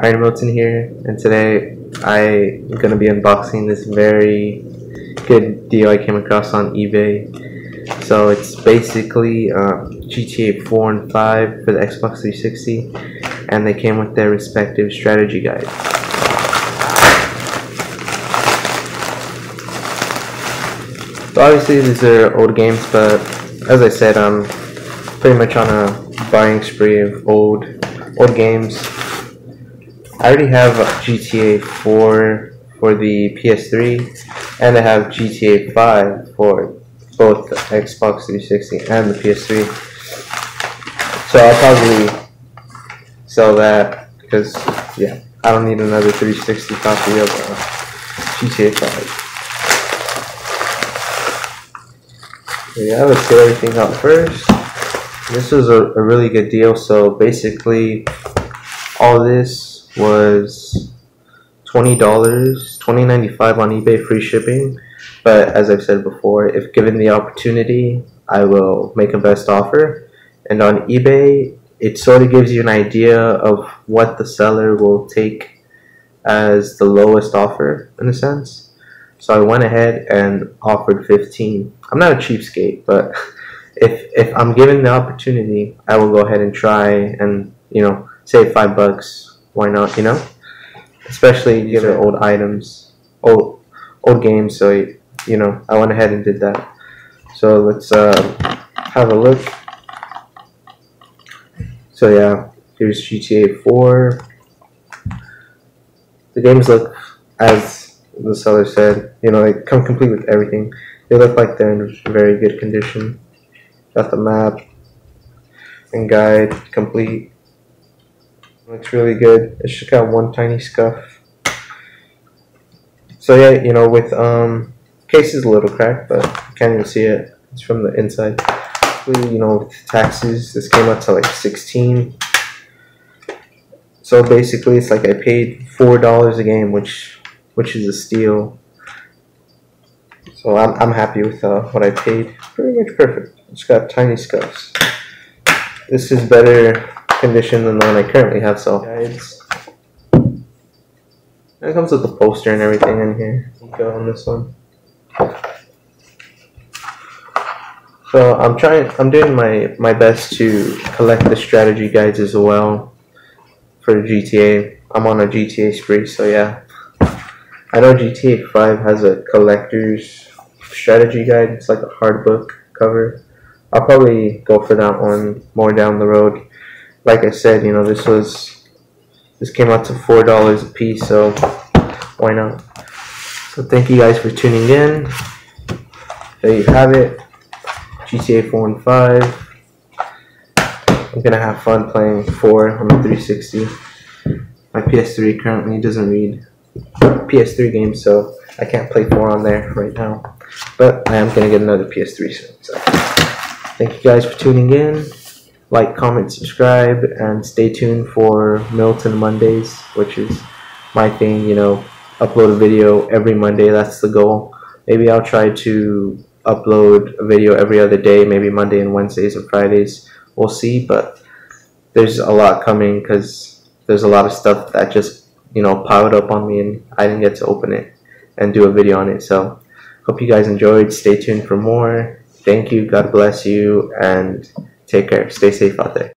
Iron Milton here, and today I'm going to be unboxing this very good deal I came across on eBay. So it's basically GTA 4 and 5 for the Xbox 360, and they came with their respective strategy guides. So obviously these are old games, but as I said, I'm pretty much on a buying spree of old games. I already have GTA 4 for the PS3, and I have GTA 5 for both the Xbox 360 and the PS3. So I'll probably sell that because, yeah, I don't need another 360 copy of GTA 5. Yeah, let's get everything out first. This was a really good deal, so basically all this was $20, $20.95 on eBay, free shipping. But as I've said before, if given the opportunity, I will make a best offer. And on eBay, it sort of gives you an idea of what the seller will take as the lowest offer, in a sense. So I went ahead and offered $15. I'm not a cheapskate, but if I'm given the opportunity, I will go ahead and try and, you know, save $5. Why not, you know? Especially these are old items, old games, so, you know, I went ahead and did that. So let's have a look. So yeah, here's GTA 4. The games look, as the seller said, you know, they come complete with everything. They look like they're in very good condition. Got the map and guide complete. Looks really good. It's just got one tiny scuff. So yeah, you know, with case is a little cracked, but you can't even see it. It's from the inside. You know, with taxes, this came out to like $16. So basically, it's like I paid $4 a game, which is a steal. So I'm happy with what I paid. Pretty much perfect. It's got tiny scuffs. This is better condition than the one I currently have, so it comes with the poster and everything in here. Go on this one. So I'm doing my best to collect the strategy guides as well for GTA. I'm on a GTA spree, so yeah. I know GTA 5 has a collector's strategy guide. It's like a hard book cover. I'll probably go for that one more down the road. Like I said, you know, this came out to $4 a piece, so why not? So thank you guys for tuning in. There you have it, GTA 4 and 5. I'm gonna have fun playing 4 on the 360. My PS3 currently doesn't read PS3 games, so I can't play 4 on there right now. But I am gonna get another PS3 soon. So thank you guys for tuning in. Like, comment, subscribe, and stay tuned for Milton Mondays, which is my thing, you know, upload a video every Monday. That's the goal. Maybe I'll try to upload a video every other day, maybe Monday and Wednesdays and Fridays. We'll see, but there's a lot coming because there's a lot of stuff that just, you know, piled up on me and I didn't get to open it and do a video on it. So hope you guys enjoyed. Stay tuned for more. Thank you. God bless you. And take care. Stay safe out there.